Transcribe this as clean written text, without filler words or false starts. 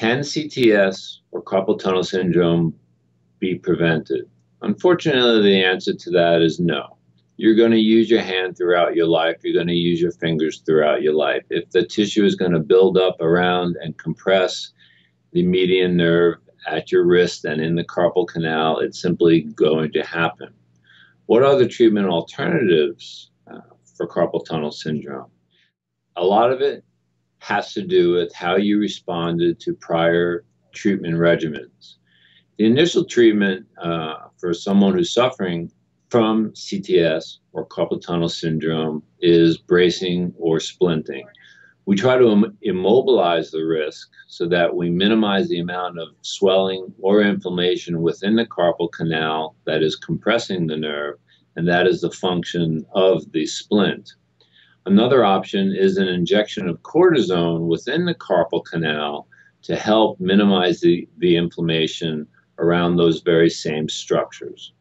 Can CTS or carpal tunnel syndrome be prevented? Unfortunately, the answer to that is no. You're going to use your hand throughout your life. You're going to use your fingers throughout your life. If the tissue is going to build up around and compress the median nerve at your wrist and in the carpal canal, it's simply going to happen. What are the treatment alternatives for carpal tunnel syndrome? A lot of it has to do with how you responded to prior treatment regimens. The initial treatment for someone who's suffering from CTS or carpal tunnel syndrome is bracing or splinting. We try to immobilize the wrist so that we minimize the amount of swelling or inflammation within the carpal canal that is compressing the nerve, and that is the function of the splint. Another option is an injection of cortisone within the carpal canal to help minimize the inflammation around those very same structures.